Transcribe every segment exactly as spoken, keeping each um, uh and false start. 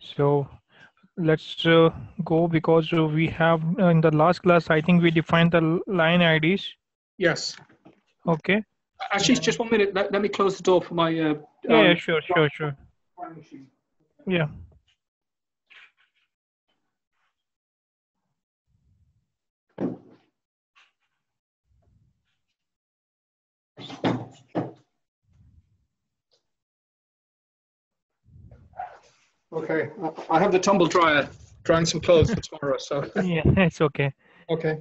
So let's uh, go, because we have uh, in the last class, I think we defined the line I Ds. Yes. Okay. Ashish, just one minute. Let, let me close the door for my. Uh, yeah, um, yeah, sure, sure, sure. Yeah. Okay, I have the tumble dryer drying some clothes for tomorrow, so. Yeah, it's okay. Okay.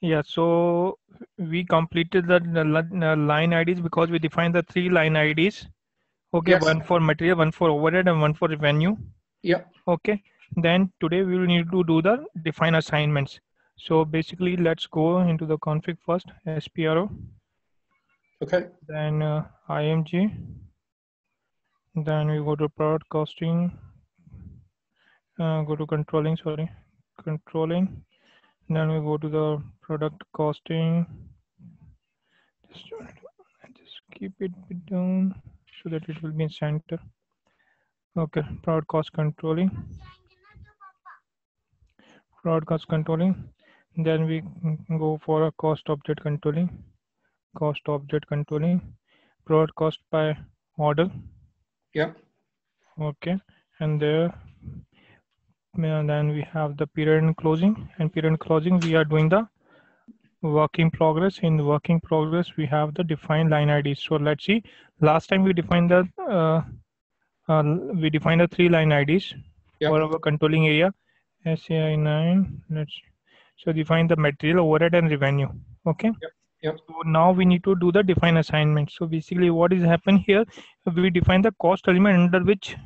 Yeah, so we completed the, the line I Ds because we defined the three line I Ds. Okay, yes. One for material, one for overhead, and one for revenue. Yeah. Okay, then today we will need to do the define assignments. So basically, let's go into the config first, S P R O. Okay. Then uh, I M G. Then we go to product costing. Uh, go to controlling, sorry, controlling. And then we go to the product costing. Just, just keep it down so that it will be in center. Okay, product cost controlling. Product cost controlling. And then we go for a cost object controlling. Cost object controlling. Product cost by order. Yeah. Okay, and there. And then we have the period and closing, and period and closing we are doing the work in progress. In the work in progress we have the defined line I Ds. So let's see, last time we defined the uh, uh, we defined the three line I Ds, yep, for our controlling area C I nine. Let's so define the material, overhead and revenue. Okay, yep. Yep. So now we need to do the define assignment. So basically what is happening here, we define the cost element under which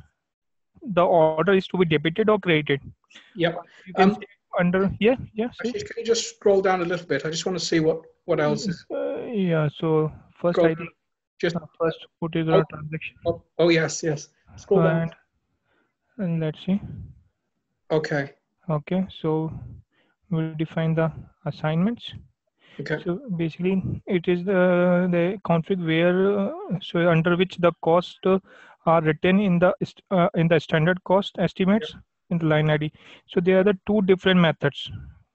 the order is to be debited or credited. Yep. You can um, under yeah yeah. Ashish, can you just scroll down a little bit? I just want to see what what else is. Uh, yeah. So first I think just uh, first put is oh, our transaction. Oh, oh yes yes. Scroll and, down. And let's see. Okay. Okay. So we'll define the assignments. Okay. So basically, it is the the config where uh, so under which the cost. Uh, are written in the uh, in the standard cost estimates, yep, in the line I D. So there are the two different methods,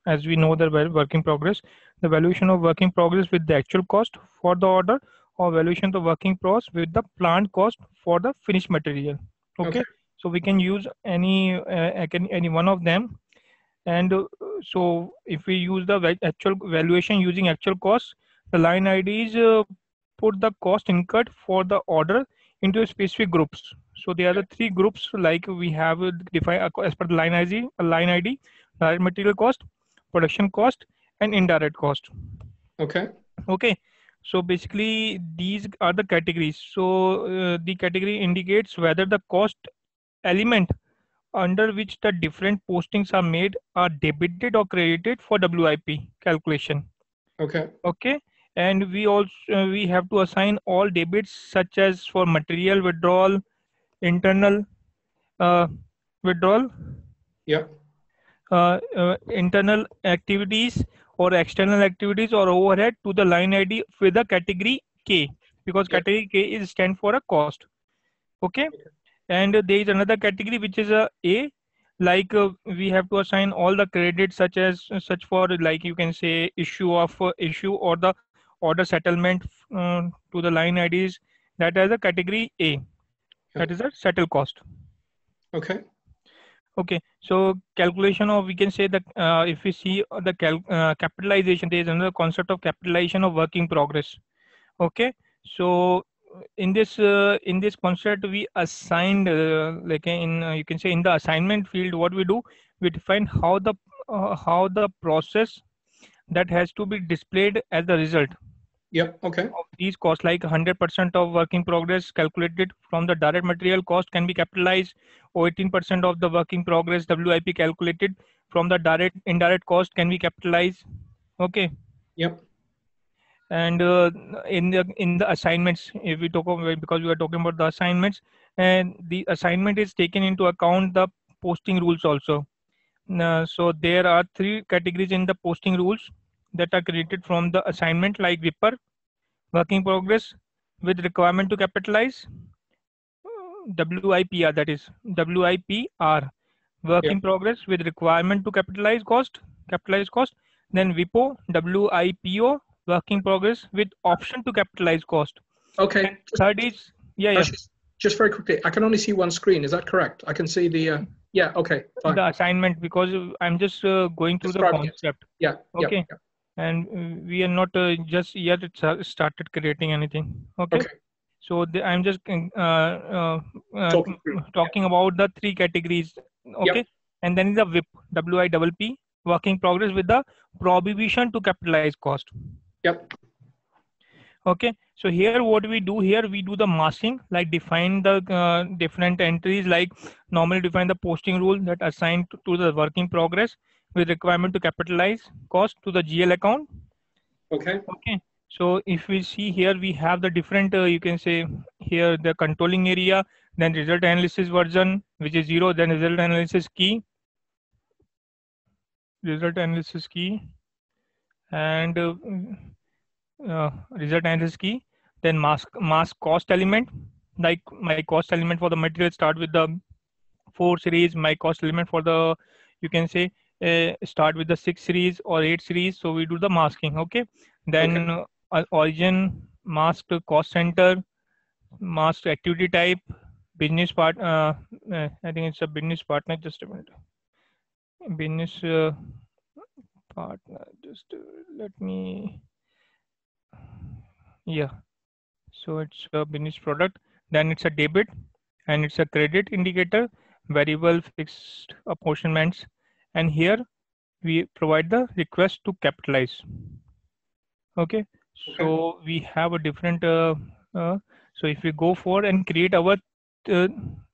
as we know, the work in progress, the valuation of work in progress with the actual cost for the order, or valuation of the work in progress with the planned cost for the finished material. Okay, okay. So we can use any uh, any one of them, and uh, so if we use the actual valuation using actual costs, the line I Ds uh, put the cost incurred for the order into specific groups. So there are the three groups like we have defined as per the line I D, line I D, direct material cost, production cost, and indirect cost. Okay. Okay. So basically these are the categories. So uh, the category indicates whether the cost element under which the different postings are made are debited or credited for W I P calculation. Okay. Okay. And we also uh, we have to assign all debits such as for material withdrawal, internal uh, withdrawal, yeah, uh, uh, internal activities or external activities or overhead to the line I D with a category K, because yeah, category K is stand for a cost. Okay, yeah. And uh, there is another category which is a A, like uh, we have to assign all the credits such as uh, such for like you can say issue of uh, issue or the order settlement um, to the line I Ds, that is a category A. Okay. That is a settle cost. Okay. Okay. So calculation of, we can say that uh, if we see the cal uh, capitalization, there is another concept of capitalization of work in progress. Okay. So in this uh, in this concept, we assigned uh, like in uh, you can say in the assignment field, what we do, we define how the uh, how the process that has to be displayed as the result. Yeah. Okay. Of these costs, like one hundred percent of work in progress calculated from the direct material cost can be capitalized, or eighteen percent of the work in progress W I P calculated from the direct indirect cost can be capitalized. Okay. Yep. And uh, in the in the assignments, if we talk about, because we are talking about the assignments, and the assignment is taken into account the posting rules also. Uh, so there are three categories in the posting rules that are created from the assignment, like W I P R, work in progress with requirement to capitalize, W I P R, that is W I P R, work yeah. in progress with requirement to capitalize cost, capitalized cost. Then WIPO, W I P O, work in progress with option to capitalize cost. Okay. And third is yeah, yeah. Just, just very quickly, I can only see one screen. Is that correct? I can see the. Uh... Yeah. Okay. Fine. The assignment, because I'm just uh, going through Describing the concept. It. Yeah. Okay. Yeah, yeah. And we are not uh, just yet started creating anything. Okay. okay. So the, I'm just uh, uh, talking, talking yeah. about the three categories. Okay. Yep. And then the W I P, W I P P, working progress with the prohibition to capitalize cost. Yep. Okay. So here what we do here, we do the masking, like define the uh, different entries, like normally define the posting rule that assigned to, to the working progress with requirement to capitalize cost to the G L account. Okay. Okay. So if we see here, we have the different, uh, you can say here the controlling area, then result analysis version, which is zero, then result analysis key, result analysis key, and uh, uh, result analysis key. Then mask mask cost element, like my cost element for the material start with the four series, my cost element for the, you can say uh, start with the six series or eight series. So we do the masking. Okay. Then okay. Uh, origin, mask cost center, mask activity type, business part. Uh, uh, I think it's a business partner. Just a minute. Business uh, partner. Just uh, let me. Yeah. So it's a business product, then it's a debit and it's a credit indicator, variable fixed apportionments. And here we provide the request to capitalize. Okay. So we have a different, uh, uh, so if we go for and create our, uh,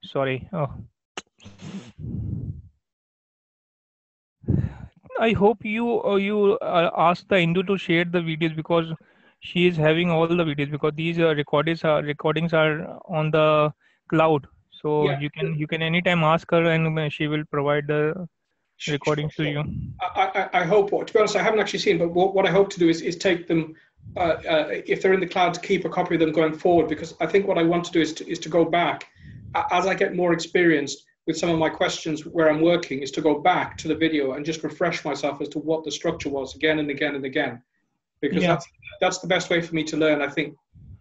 sorry. Oh. I hope you, uh, you uh, asked the Indu to share the videos, because she is having all the videos, because these uh, recordings are recordings are on the cloud. So yeah. you can you can anytime ask her, and she will provide the recordings sure, sure. to you. I, I, I hope. What, to be honest, I haven't actually seen, but what, what I hope to do is is take them uh, uh, if they're in the cloud, to keep a copy of them going forward, because I think what I want to do is to, is to go back as I get more experienced with some of my questions where I'm working, is to go back to the video and just refresh myself as to what the structure was again and again and again. Because yeah. that's, that's the best way for me to learn, I think.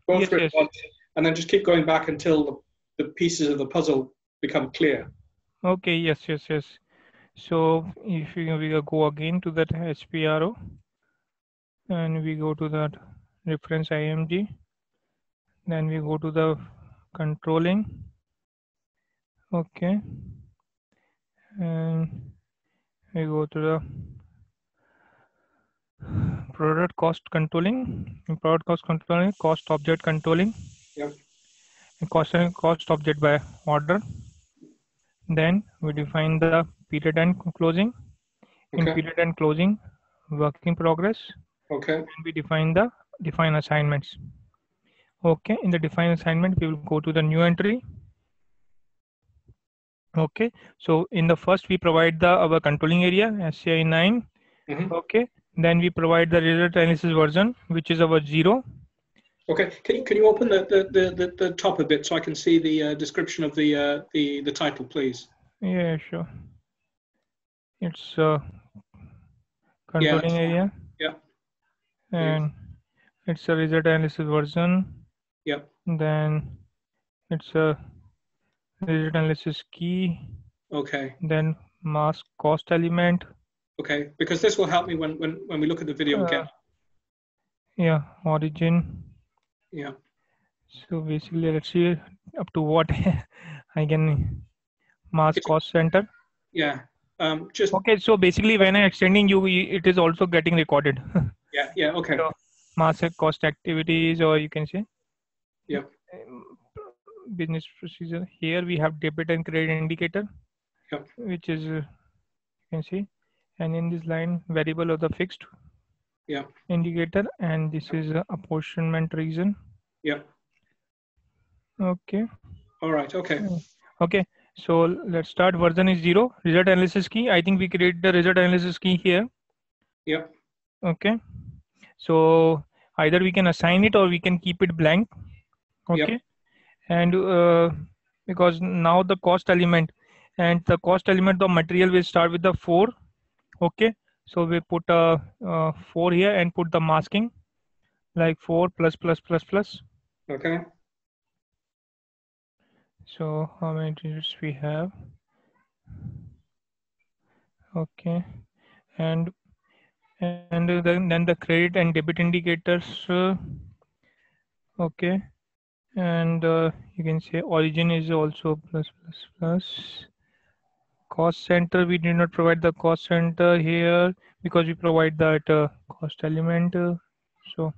Go yes, through yes. it once and then just keep going back until the, the pieces of the puzzle become clear. Okay, yes, yes, yes. So if we, we go again to that S P R O and we go to that reference I M G, then we go to the controlling. Okay. And we go to the product cost controlling, product cost controlling, cost object controlling, yep. and cost cost object by order. Then we define the period end closing. Okay. In period end closing, work in progress. Okay. And we define the define assignments. Okay. In the define assignment, we will go to the new entry. Okay. So in the first, we provide the our controlling area, C I nine. Mm-hmm. Okay. Then we provide the result analysis version, which is our zero. Okay, can you, can you open the, the, the, the top a bit so I can see the uh, description of the, uh, the, the title, please? Yeah, sure. It's uh, controlling yeah, area. Yeah. And yeah. it's a result analysis version. Yeah. Then it's a result analysis key. Okay. Then mask cost element. Okay, because this will help me when, when, when we look at the video again. Uh, yeah, origin. Yeah. So basically, let's see up to what I can mask it's, cost center. Yeah. Um, just okay, so basically when I'm extending you, it is also getting recorded. yeah, yeah, okay. So mask cost activities, or you can say. Yeah. Business procedure. Here we have debit and credit indicator, yep. which is, uh, you can see. And in this line, variable of the fixed yeah. indicator, and this is a apportionment reason. Yeah. Okay. All right. Okay. Okay. So let's start. Version is zero. Result analysis key. I think we create the result analysis key here. Yeah. Okay. So either we can assign it or we can keep it blank. Okay. Yeah. And uh, because now the cost element and the cost element of material will start with the four. Okay, so we put a, a four here and put the masking like four plus plus plus plus. Okay. So how many digits we have? Okay, and and then then the credit and debit indicators. Uh, okay, and uh, you can say origin is also plus plus plus. Cost center, we did not provide the cost center here because we provide that uh, cost element. Uh, so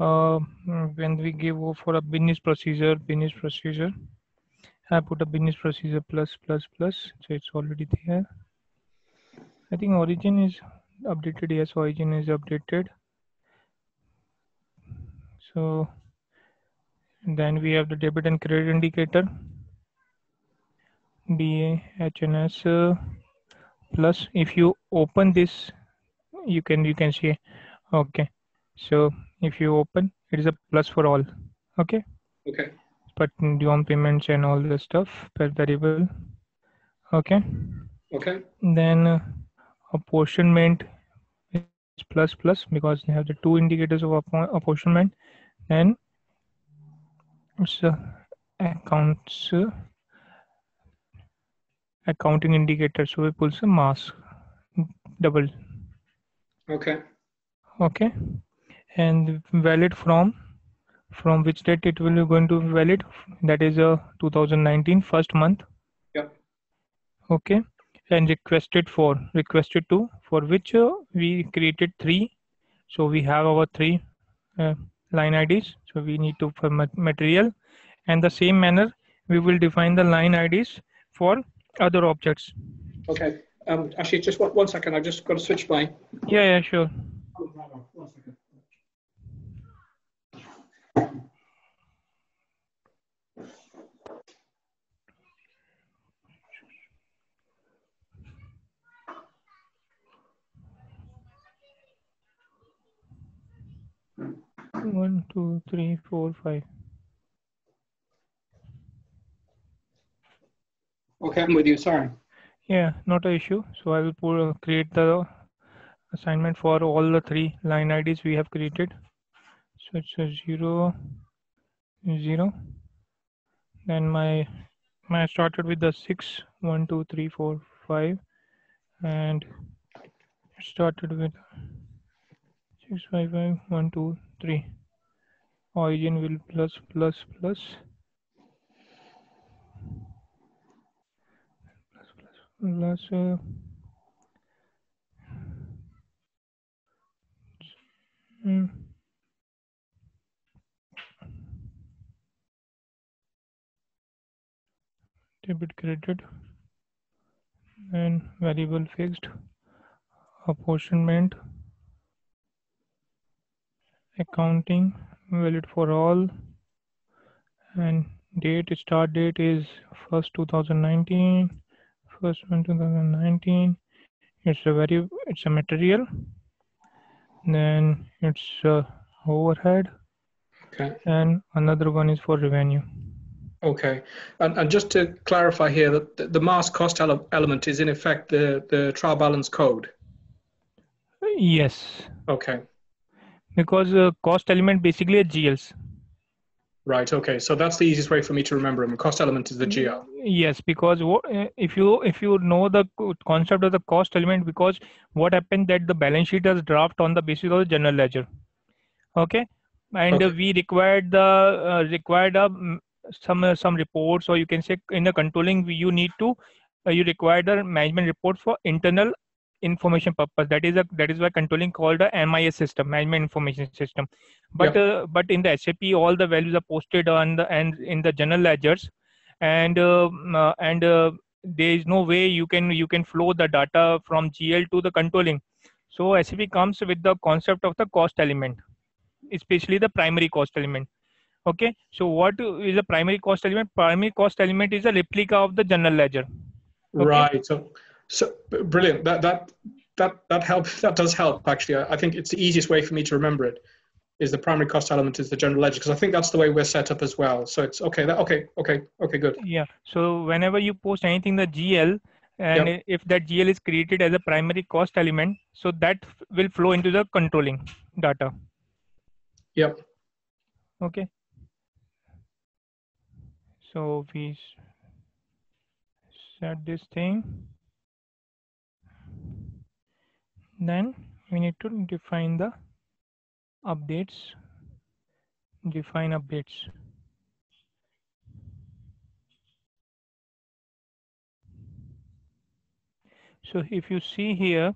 uh, when we give for a business procedure, business procedure, I put a business procedure plus plus plus. So it's already there. I think origin is updated. Yes, origin is updated. So then we have the debit and credit indicator. D A H N S plus. If you open this, you can you can see. Okay, so if you open, it is a plus for all. Okay. Okay. But down payments and all the stuff per variable. Okay. Okay. Then apportionment is plus plus because they have the two indicators of apportionment. Then it's uh, accounts. Uh, Accounting indicator, so we pull some mask double. Okay. Okay. And valid from from which date it will be going to be valid? That is a two thousand nineteen first month. Yeah. Okay. And requested for requested to for which uh, we created three. So we have our three uh, line I Ds. So we need to for material, and the same manner we will define the line I Ds for other objects. Okay. Um, actually, just one, one second. I've just got to switch my. Yeah, yeah, sure. One second. One, two, three, four, five. Okay, I'm with you. Sorry. Yeah, not an issue. So I will pull, create the assignment for all the three line I Ds we have created. So it's a zero, zero. Then my my started with the six, one, two, three, four, five, and started with six, five, five, one, two, three. Origin will plus plus plus. Plus uh, mm. debit credit and variable fixed apportionment accounting valid for all and date start date is first two thousand nineteen. First one two thousand nineteen. It's a very it's a material. Then it's a overhead. Okay. And another one is for revenue. Okay. And and just to clarify here that the, the mass cost ele element is in effect the the trial balance code. Yes. Okay. Because uh, cost element basically are G Ls. Right. Okay. So that's the easiest way for me to remember them. Cost element is the G L. Yes, because if you if you know the concept of the cost element, because what happened that the balance sheet is drafted on the basis of the general ledger. Okay, and okay. we required the uh, required uh, some uh, some reports, or you can say in the controlling, you need to uh, you require the management report for internal information purpose. That is a that is why controlling called the M I S system, management information system. But yeah. uh, but in the S A P, all the values are posted on the and in the general ledgers, and uh, uh, and uh, there is no way you can you can flow the data from G L to the controlling. So S A P comes with the concept of the cost element, especially the primary cost element. Okay, so what is the primary cost element? Primary cost element is a replica of the general ledger. Okay? Right. So. So brilliant. That that that that helps. That does help. Actually, I, I think it's the easiest way for me to remember it. is the primary cost element is the general ledger, because I think that's the way we're set up as well. So it's okay, that, okay, okay, okay, good. Yeah, so whenever you post anything, the G L, and yep. if that G L is created as a primary cost element, so that will flow into the controlling data. Yep. Okay. So we set this thing. Then we need to define the updates. Define updates. So if you see here,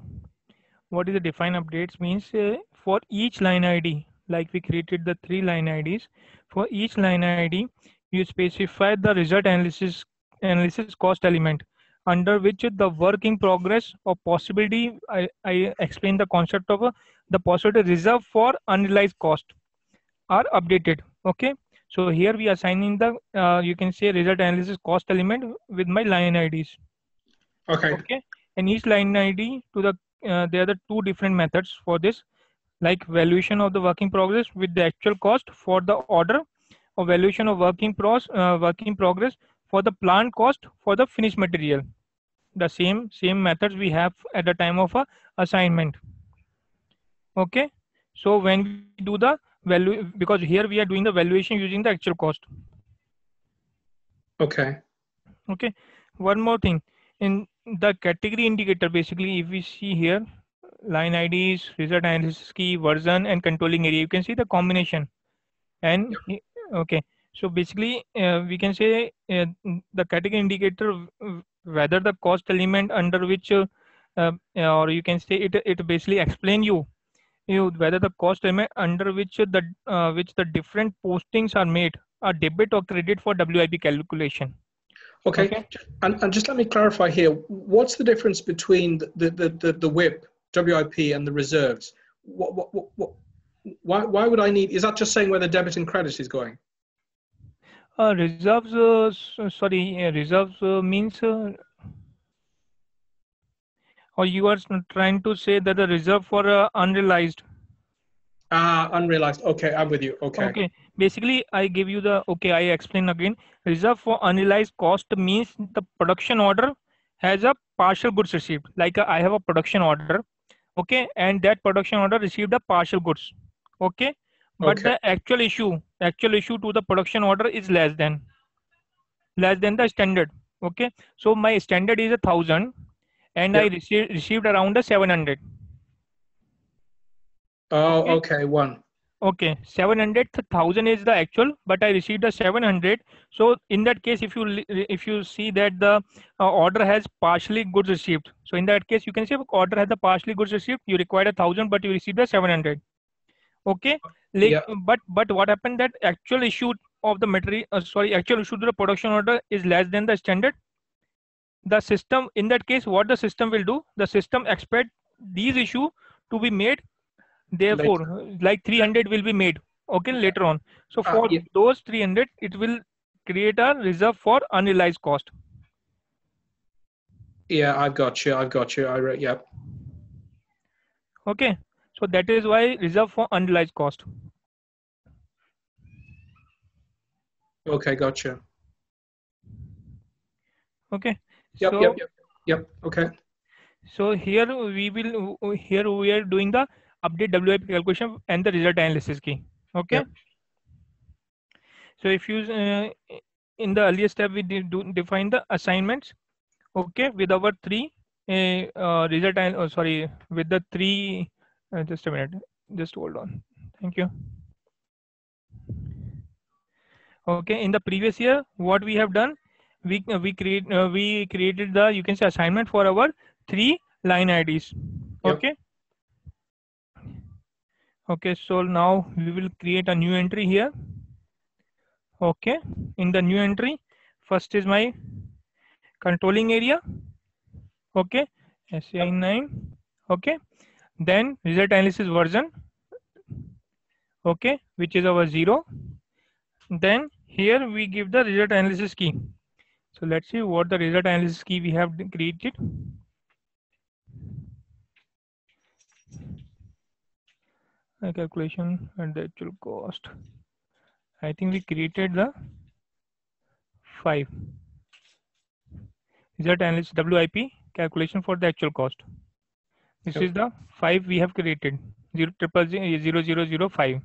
what is the define updates means uh, for each line I D, like we created the three line I Ds, for each line I D, you specify the result analysis, analysis cost element, under which the work in progress or possibility, I, I explained the concept of uh, the possibility reserve for unrealized cost are updated. Okay. So here we are assigning the, uh, you can say result analysis cost element with my line I Ds. Okay. Okay. And each line I D to the, uh, there are the two different methods for this, like valuation of the work in progress with the actual cost for the order, or valuation of work in, pros, uh, work in progress for the planned cost for the finished material. The same, same methods we have at the time of a assignment. Okay. So when we do the value, because here we are doing the valuation using the actual cost. Okay. Okay. One more thing. In the category indicator, basically, if we see here, line I Ds, result analysis key, version, and controlling area, you can see the combination. And okay, so basically, uh, we can say uh, the category indicator, whether the cost element under which, uh, uh, or you can say it, it basically explain you, you whether the cost element under which the uh, which the different postings are made, are debit or credit for W I P calculation. Okay, okay. And, and just let me clarify here, what's the difference between the, the, the, the W I P, W I P and the reserves? What, what, what, what, why, why would I need, is that just saying where the debit and credit is going? Uh, reserves, uh, sorry, uh, reserves uh, means, uh, or you are trying to say that the reserve for uh, unrealized. Ah, unrealized. Okay, I'm with you. Okay. Okay. Basically, I give you the, okay, I explain again. Reserve for unrealized cost means the production order has a partial goods received. Like a, I have a production order, okay, and that production order received a partial goods, okay. But okay. the actual issue, actual issue to the production order is less than, less than the standard, okay. So my standard is a thousand, and yeah. I received received around a seven hundred. Oh, okay. okay, one. Okay, seven hundred thousand is the actual, but I received a seven hundred. So in that case, if you if you see that the uh, order has partially goods received, so in that case, you can say order has the partially goods received. You required a thousand, but you received a seven hundred. Okay, like, yeah. but but what happened that actual issue of the material, uh, sorry, actual issue to the production order is less than the standard. The system, in that case, what the system will do? The system expect these issue to be made. Therefore, later. like three hundred will be made, okay, later on. So for uh, yeah. those three hundred, it will create a reserve for unrealized cost. Yeah, I've got you. I've got you. I re yeah. Okay. So that is why reserve for unrealized cost. Okay, gotcha. Okay. Yep, so, yep, yep, yep. Okay. So here we will, here we are doing the update W I P calculation and the result analysis key. Okay. Yep. So if you uh, in the earlier step we did do define the assignments. Okay, with our three uh, uh, result and oh, sorry with the three. Uh, just a minute. Just hold on. Thank you. Okay. In the previous year, what we have done, we uh, we create uh, we created the you can say assignment for our three line I Ds. Okay. Yep. Okay, so now we will create a new entry here. Okay, in the new entry, first is my controlling area. Okay, C I nine. Okay, then result analysis version. Okay, which is our zero. Then here we give the result analysis key. So let's see what the result analysis key we have created. uh, calculation and the actual cost. I think we created the five. Result analysis W I P calculation for the actual cost. This okay. is the five we have created. Zero triple zero zero zero five.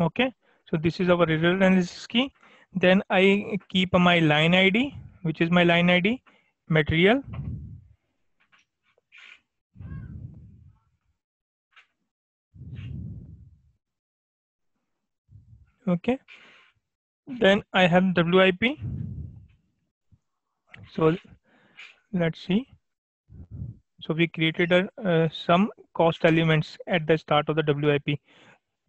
Okay, so this is our result analysis key. Then I keep my line I D, which is my line I D material. Okay, then I have W I P. So let's see. So we created a, uh, some cost elements at the start of the W I P.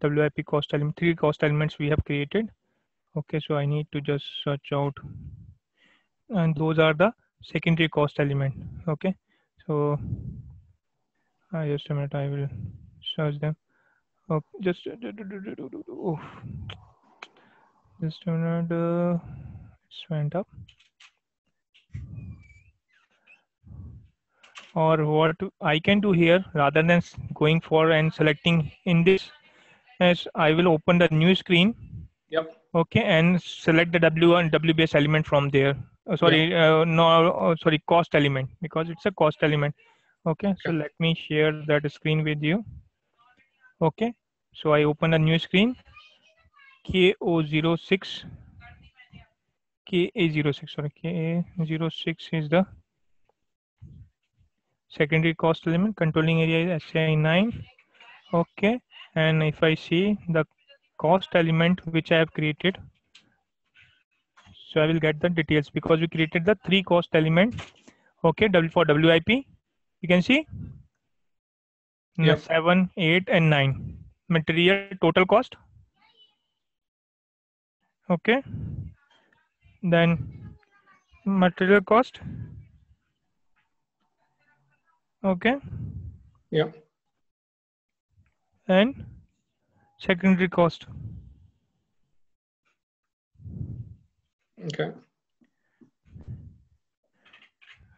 W I P cost element, three cost elements we have created. Okay, so I need to just search out, and those are the secondary cost element. Okay, so I just a minute, I will search them. Okay, just oh, just a minute, uh, it went up. Or what I can do here, rather than going for and selecting in this, as I will open the new screen. Yep. Okay, and select the W one W B S element from there. Oh, sorry, yeah. uh, no, oh, sorry, cost element, because it's a cost element. Okay, okay, so let me share that screen with you. Okay, so I open a new screen. K O zero six. K A zero six, sorry, K A zero six is the secondary cost element. Controlling area is C I nine. Okay, and if I see the cost element which I have created, so I will get the details, because we created the three cost element. Okay, W for W I P, you can see yep. seven, eight, and nine. Material total cost. Okay, then material cost. Okay. Yeah. And secondary cost. Okay.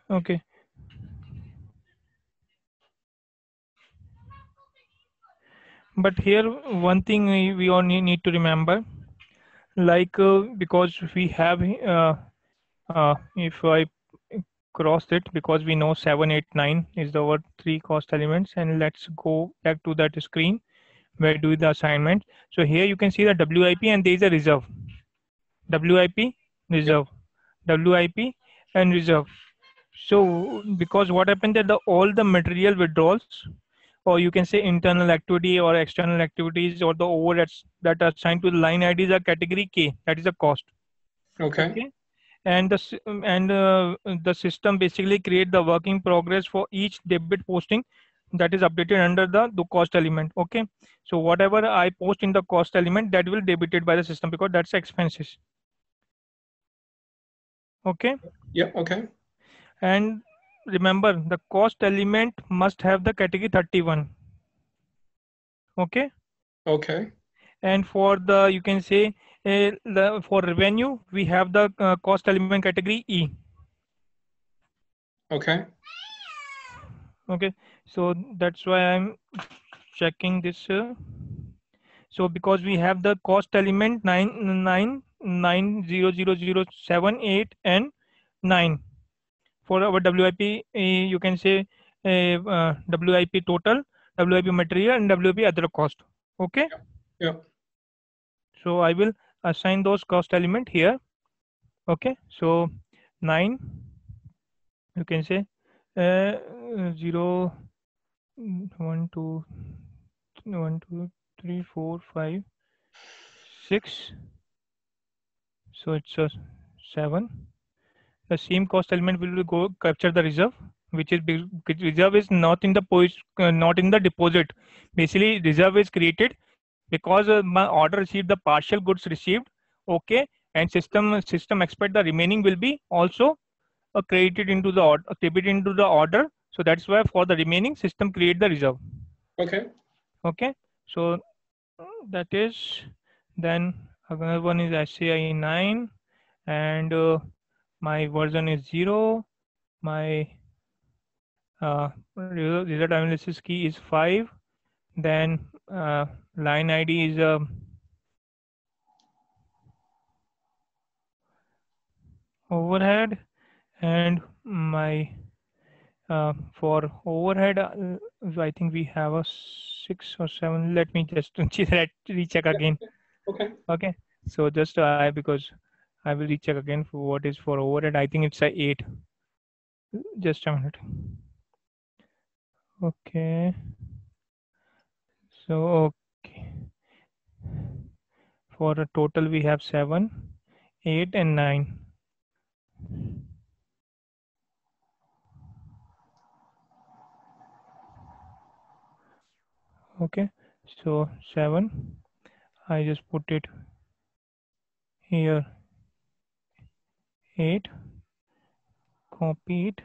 Okay. But here, one thing we, we all need to remember, like uh, because we have, uh, uh, if I crossed it, because we know seven, eight, nine is the word three cost elements, and let's go back to that screen where do the assignment. So here you can see the W I P, and there is a reserve. W I P, reserve, W I P, and reserve. So because what happened that the all the material withdrawals, or you can say internal activity or external activities, or the overheads that are assigned to the line I Ds are category K, that is the cost. Okay. Okay? And the and uh, the system basically create the work in progress for each debit posting that is updated under the, the cost element. Okay, so whatever I post in the cost element, that will debited by the system, because that's expenses. Okay. Yeah. Okay. And remember, the cost element must have the category thirty-one. Okay. Okay. And for the, you can say uh, the, for revenue, we have the uh, cost element category E. Okay. Okay. So that's why I'm checking this. Uh, so because we have the cost element nine, nine, nine, zero, zero, zero, seven, eight, and nine for our W I P. Uh, you can say uh, uh, W I P total, W I P material, and W I P other cost. Okay. Yeah. Yeah. So I will assign those cost element here. Okay. So nine. You can say uh, zero. One, two, one, two, three, four, five, six. So it's a seven. The same cost element will go capture the reserve, which is reserve is not in the post, uh, not in the deposit. Basically, reserve is created because uh, my order received the partial goods received. Okay, and system system expect the remaining will be also uh, credited into the order, debited into the order. So that's why for the remaining system create the reserve. Okay. Okay. So that is, then another one is C I nine, and uh, my version is zero. My uh, result analysis key is five, then uh, line I D is uh, overhead, and my uh, for overhead uh, I think we have a six or seven. Let me just recheck again. Okay. Okay. So just I uh, because I will recheck again for what is for overhead. I think it's a eight. Just a minute. Okay. So okay. For a total we have seven, eight, and nine. Okay, so seven, I just put it here, eight, copy it,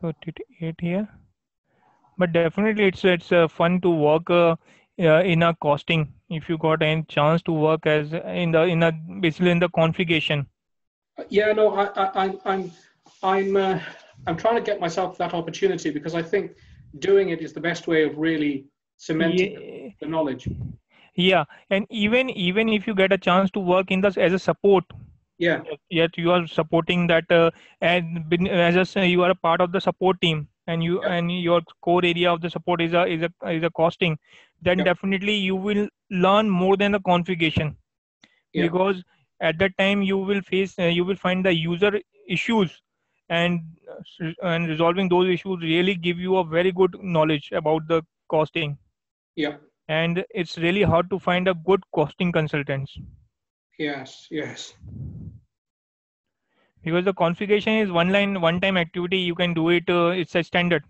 put it eight here. But definitely it's it's uh, fun to work uh, uh, in a costing if you got any chance to work as in the in a basically in the configuration. Yeah, no, I, I, I'm I'm uh, I'm trying to get myself that opportunity, because I think doing it is the best way of really cementing yeah. the knowledge. Yeah, and even even if you get a chance to work in this as a support, yeah, yet you are supporting that uh, and as a, you are a part of the support team, and you yeah. and your core area of the support is a is a is a costing, then yeah. definitely you will learn more than the configuration, yeah. because at that time you will face uh, you will find the user issues, and and resolving those issues really give you a very good knowledge about the costing. Yeah. And it's really hard to find a good costing consultants. Yes, yes. Because the configuration is one line, one time activity. You can do it. Uh, it's a standard.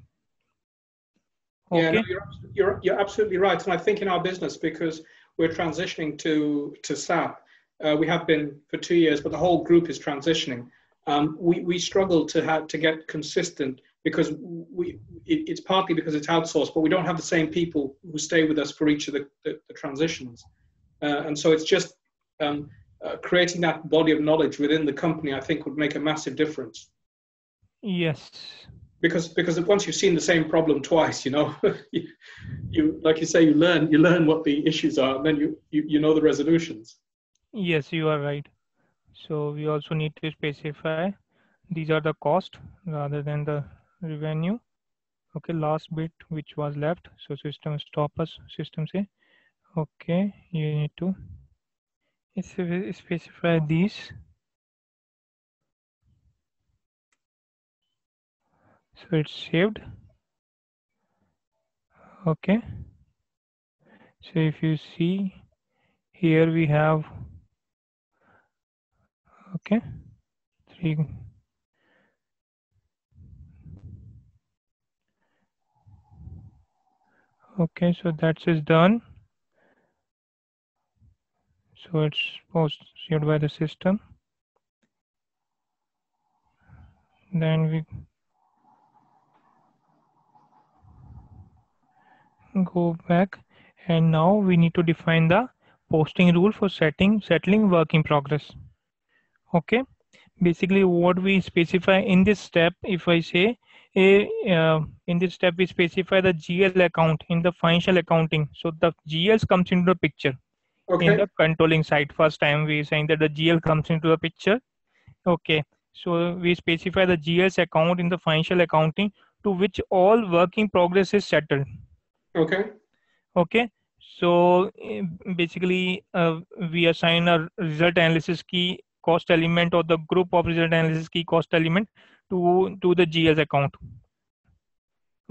Okay. Yeah, no, you're, you're, you're absolutely right. And I think in our business, because we're transitioning to, to SAP, uh, we have been for two years, but the whole group is transitioning. Um, we, we struggle to have to get consistent, because we it, it's partly because it's outsourced, but we don't have the same people who stay with us for each of the, the, the transitions. Uh, and so it's just um, uh, creating that body of knowledge within the company, I think, would make a massive difference. Yes. Because because once you've seen the same problem twice, you know, you, you like you say, you learn you learn what the issues are, and then you, you, you know the resolutions. Yes, you are right. So we also need to specify these are the cost rather than the revenue. Okay, last bit which was left. So system stop us, system say, okay, you need to specify these. So it's saved. Okay. So if you see here we have, okay, three. Okay, so that's is done. So it's post saved by the system. Then we go back, and now we need to define the posting rule for setting settling work in progress. Okay, basically what we specify in this step, if I say a, uh, in this step we specify the G L account in the financial accounting. So the G L comes into the picture. Okay. In the controlling side, first time we saying that the G L comes into the picture. Okay, so we specify the G L's account in the financial accounting to which all work in progress is settled. Okay. Okay. So basically uh, we assign a result analysis key cost element, or the group of result analysis key cost element to to the G L account.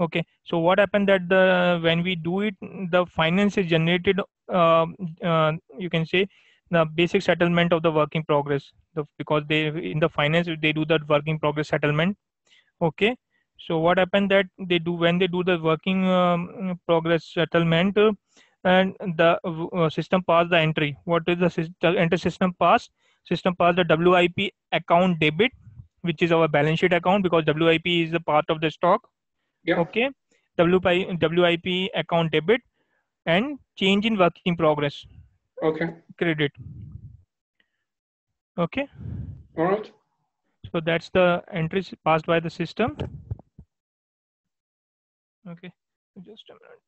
Okay, so what happened that the when we do it, the finance is generated. Uh, uh, you can say the basic settlement of the work in progress, the, because they in the finance they do that work in progress settlement. Okay, so what happened that they do when they do the working um, progress settlement, uh, and the uh, system pass the entry. What is the system, enter system pass? System pass the W I P account debit, which is our balance sheet account, because W I P is a part of the stock. Yeah. Okay, W I P account debit, and change in work in progress. Okay. Credit. Okay. All right. So that's the entries passed by the system. Okay, just a minute.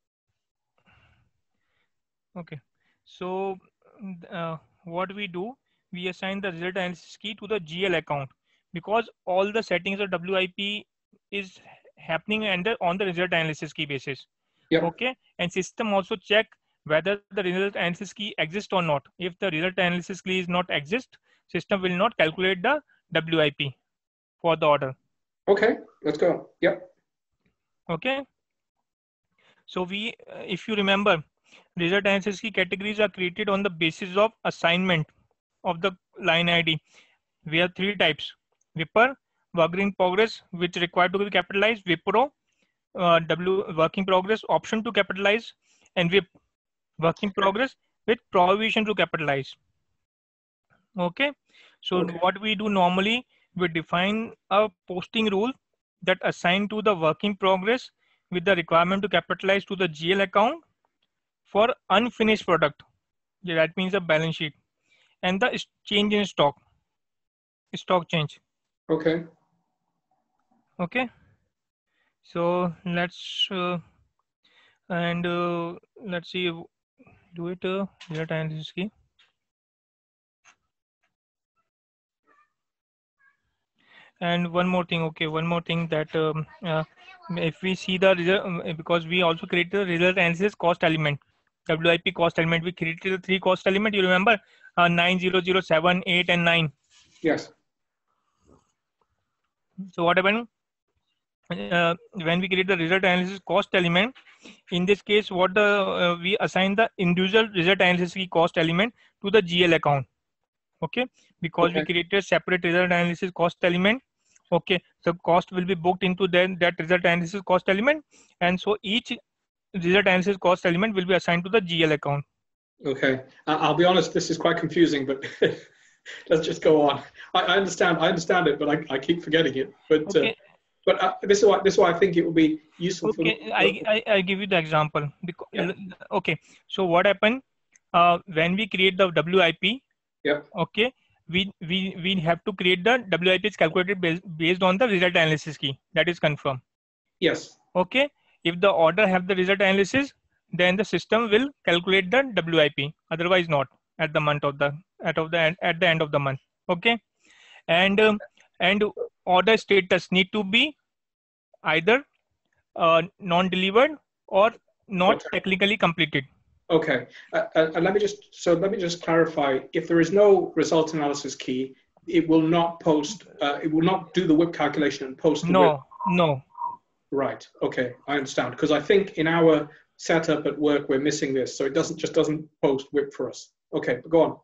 Okay, so uh, what we do, we assign the result analysis key to the G L account, because all the settings of W I P is happening under on the result analysis key basis. Yep. Okay, and system also check whether the result analysis key exists or not. If the result analysis key is not exist, system will not calculate the W I P for the order. Okay, let's go. Yep. Okay. So we, uh, if you remember, result analysis key categories are created on the basis of assignment of the line I D. We have three types: W I P R, work in progress, which required to be capitalized; W I P R O, uh, W work in progress, option to capitalize; and W I P, work in progress with prohibition to capitalize. Okay. So okay. What we do normally, we define a posting rule that assign to the work in progress with the requirement to capitalize to the G L account for unfinished product. Yeah, that means a balance sheet and the change in stock, stock change. Okay. Okay. So let's uh, and uh, let's see. Do it. Uh, result analysis key. And one more thing. Okay, one more thing that um, uh, if we see the result, because we also created the result analysis cost element, W I P cost element. We created the three cost element. You remember uh, nine, zero, zero, seven, eight, and nine. Yes. So what happened uh, when we create the result analysis cost element? In this case, what the uh, we assign the individual result analysis key cost element to the G L account. Okay, because okay. we created separate result analysis cost element. Okay, so cost will be booked into then that result analysis cost element, and so each result analysis cost element will be assigned to the G L account. Okay, I'll be honest, this is quite confusing, but let's just go on. I, I understand, I understand it, but I, I keep forgetting it. But okay. uh, but uh, this is why this is why I think it will be useful. Okay, for I, I I give you the example. Because, yeah. Okay, so what happened uh, when we create the W I P? Yeah. Okay. We we we have to create the W I P is calculated based, based on the result analysis key that is confirmed. Yes. Okay. If the order have the result analysis, then the system will calculate the W I P. Otherwise, not at the month of the at of the at the end of the month. Okay. And um, and order status need to be either uh, non-delivered or not okay. technically completed. Okay, uh, uh, let me just so let me just clarify. If there is no result analysis key, it will not post. Uh, it will not do the W I P calculation and post. The no, W I P. No. Right. Okay, I understand. Because I think in our setup at work we're missing this, so it doesn't just doesn't post W I P for us. Okay, go on.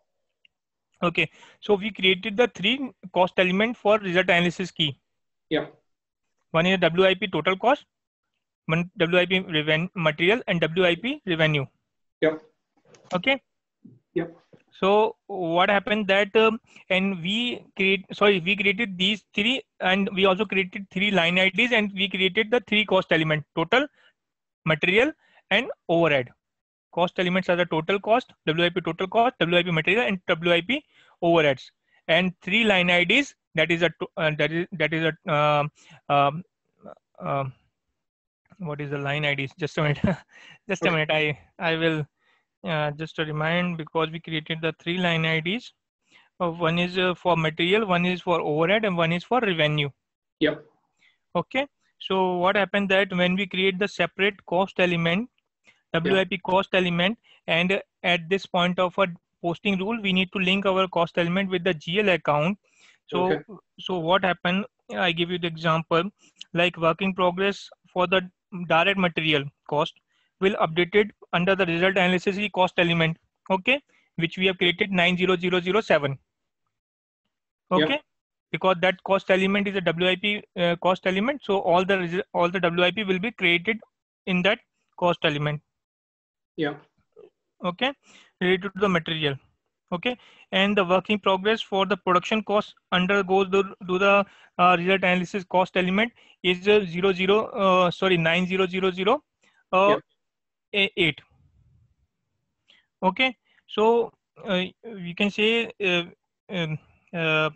Okay, so we created the three cost element for result analysis key. Yeah. One is W I P total cost, one W I P revenue material, and W I P revenue. Yep. Okay. Yep. So what happened that um, and we create sorry we created these three, and we also created three line I Ds, and we created the three cost element: total, material, and overhead. Cost elements are the total cost, W I P total cost, W I P material, and W I P overheads, and three line I Ds. That is a uh, that is that is a uh, uh, uh, what is the line I Ds? Just a minute. just a minute. I I will uh, just to remind, because we created the three line I Ds. Uh, one is uh, for material, one is for overhead, and one is for revenue. Yep. Okay. So what happened that when we create the separate cost element, W I P yep. cost element, and uh, at this point of a posting rule, we need to link our cost element with the G L account. So okay. so what happened? I give you the example, like work in progress for the direct material cost will updated under the result analysis cost element, okay, which we have created nine zero zero zero seven. Okay, yep. because that cost element is a W I P uh, cost element, so all the all the W I P will be created in that cost element. Yeah. Okay, related to the material. Okay, and the work in progress for the production cost undergoes the do the uh, result analysis cost element is uh, zero zero uh, sorry nine zero zero zero uh, yeah. eight. Okay, so uh, we can say uh, um, uh,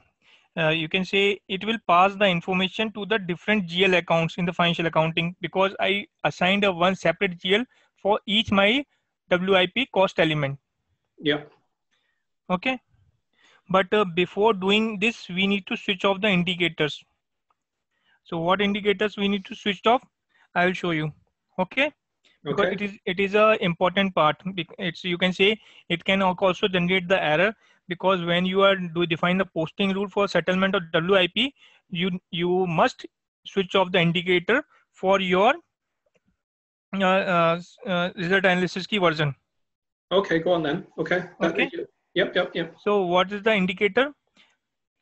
uh, you can say it will pass the information to the different G L accounts in the financial accounting, because I assigned a one separate G L for each my W I P cost element. Yeah. Okay. But uh, before doing this, we need to switch off the indicators. So what indicators we need to switch off? I will show you. Okay. Because okay. it is it is a important part. It's, you can say it can also generate the error, because when you are do define the posting rule for settlement of W I P, you you must switch off the indicator for your uh, uh, uh, result analysis key version. Okay, go on then. Okay. Okay. Yep. Yep. Yep. So what is the indicator?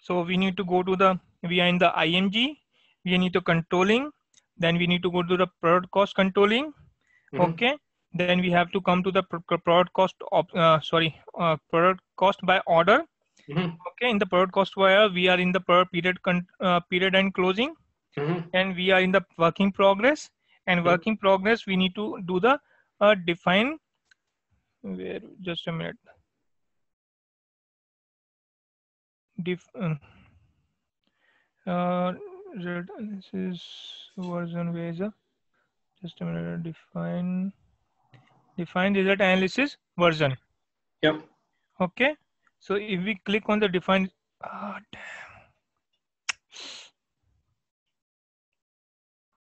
So we need to go to the, we are in the I M G. We need to controlling. Then we need to go to the product cost controlling. Mm-hmm. Okay, then we have to come to the product cost of, uh, sorry, uh, product cost by order. Mm-hmm. Okay, in the product cost wire, we are in the period con uh, period end closing, mm-hmm. and we are in the working progress. And working mm-hmm. progress, we need to do the uh, define. Where, just a minute. Def uh, uh, this is version where. Just a minute. Define, define result analysis version. Yep. Okay. So if we click on the define, oh, damn.